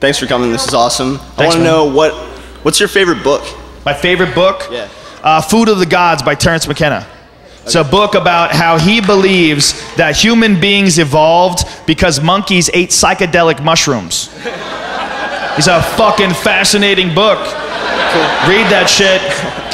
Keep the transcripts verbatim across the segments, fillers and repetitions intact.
Thanks for coming. This is awesome. Thanks, I want to know what what's your favorite book? My favorite book? Yeah. Uh, Food of the Gods by Terence McKenna. It's a book about how he believes that human beings evolved because monkeys ate psychedelic mushrooms. It's a fucking fascinating book. Cool. Read that shit.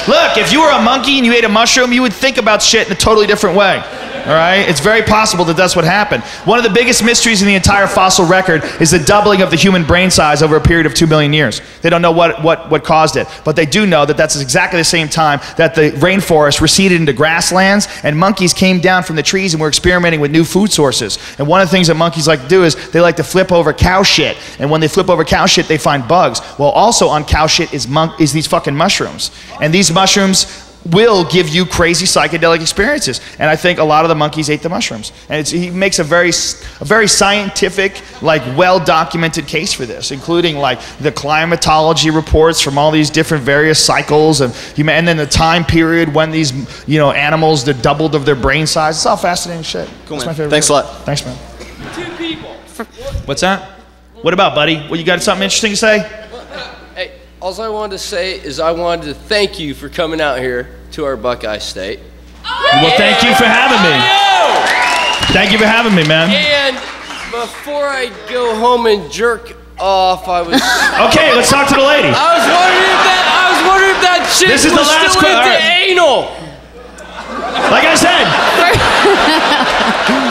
Look, if you were a monkey and you ate a mushroom, you would think about shit in a totally different way. All right? It's very possible that that's what happened. One of the biggest mysteries in the entire fossil record is the doubling of the human brain size over a period of two million years. They don't know what, what, what caused it, but they do know that that's exactly the same time that the rainforest receded into grasslands and monkeys came down from the trees and were experimenting with new food sources. And one of the things that monkeys like to do is they like to flip over cow shit. And when they flip over cow shit, they find bugs. Well, also on cow shit is, monk is these fucking mushrooms. And these mushrooms will give you crazy psychedelic experiences. And I think a lot of the monkeys ate the mushrooms. And it's, he makes a very, a very scientific, like well-documented case for this, including like the climatology reports from all these different various cycles of, and then the time period when these, you know, animals, they're doubled of their brain size. It's all fascinating shit. Cool, man. That's my favorite. Thanks a lot. Thanks, man. Two people. For, what's that? What about, buddy? What, you got something interesting to say? All I wanted to say is I wanted to thank you for coming out here to our Buckeye State. Well, thank you for having me. Thank you for having me, man. And before I go home and jerk off, I was... Okay, let's talk to the lady. I was wondering if that, I was wondering if that shit was still into anal.